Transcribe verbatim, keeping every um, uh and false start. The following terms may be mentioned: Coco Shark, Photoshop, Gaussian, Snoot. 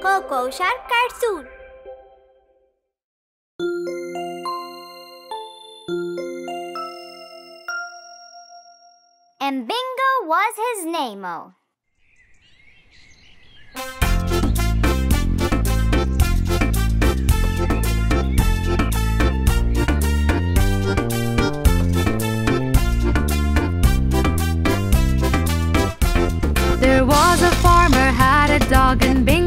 Coco Shark cartoon. And Bingo was his name-o. There was a farmer, had a dog and baby.